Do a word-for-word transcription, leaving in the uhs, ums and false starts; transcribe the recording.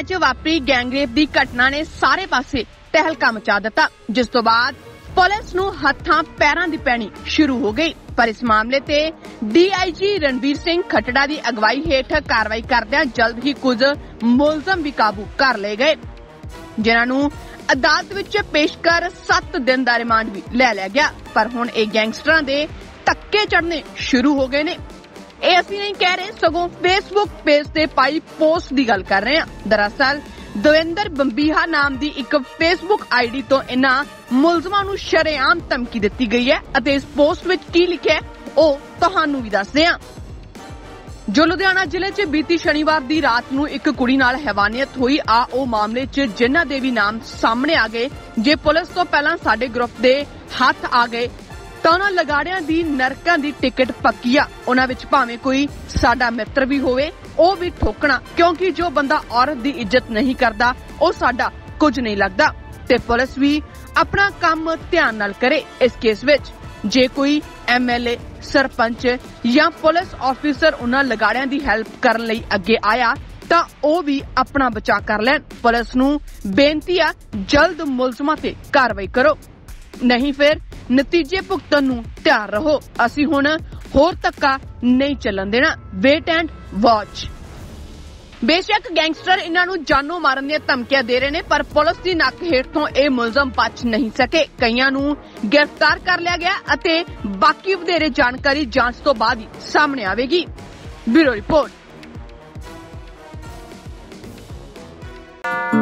ਪਿੰਡਾਂ 'ਚ ਵਾਪਰੀ ਗੈਂਗਰੇਪ ਦੀ ਘਟਨਾ ਨੇ ਸਾਰੇ ਪਾਸੇ ਤਹਿਲਕਾ ਮਚਾ ਦਿੱਤਾ, ਜਿਸ ਤੋਂ ਬਾਅਦ ਪੁਲਿਸ ਨੂੰ ਹੱਥਾਂ ਪੈਰਾਂ ਦੀ ਪੈਣੀ ਸ਼ੁਰੂ ਹੋ ਗਈ। पर इस मामले ते D I G Ranbir Singh Khatra की अगवाई हेठ कार्रवाई करदियां जल्द ही कुछ मुलजम भी काबू कर ले गए, जिन्हां नूं अदालत विच पेश कर सत्त दिन का रिमांड भी ले लिया गया। पर हुण इह गैंगस्टरां दे धक्के चढ़ने शुरू हो गए ने। इह असीं नहीं कह रहे, सगों फेसबुक पेज ते पाई पोस्ट की गल कर रहे हां। दरअसल दविंदर बंबीहा नाम की एक फेसबुक आई डी तो इन्होंने मुलजमान नूं शरेआम धमकी दी गई है। इस पोस्ट विच की लिखा है ओ तुहानूं भी दस्सदे हां। जो लुधियाना जिले च बीती शनिवार दी रात नूं एक कुड़ी नाल हैवानियत हुई। आ ओ मामले च जिन्ना दे वी नाम सामने आ गए, जे पुलिस तो पहलां साडे ग्रुप दे हथ आ गए तां उन्हां लगाड़ियां दी नरकां दी टिकट पक्की आ। उन्हां विच भावें कोई साडा मित्र भी होवे ओ भी ठोकना, क्योंकि जो बंदा औरत दी इज्जत नहीं करदा ओ साडा कुछ नहीं लगदा, ते पुलिस भी अपना काम ध्यान नाल करे। इस केस विच जे कोई एम एल ए सरपंच या पुलिस आफिसर उन्हां लगाड़ियां दी हैल्प करन लई अगे आया तां ओ भी अपना बचा कर लैण। पुलिस नूं बेनती आ जल्द मुलजमां ते कार्रवाई करो, नहीं फिर नतीजे भुगतण नूं तैयार रहो। असीं हुण होर धक्का नहीं चलन देना, वेट एंड वॉच। बेशक गैंगस्टर इन्हों जानो मारन दी धमकियां दे रहे ने, पर पुलिस की नक हेठों ये मुलजम बच नहीं सके। कईयां नूं गिरफ्तार कर लिया गया अते बाकी वधेरे जानकारी जांच तो बाद ही सामने आवेगी। Bureau report.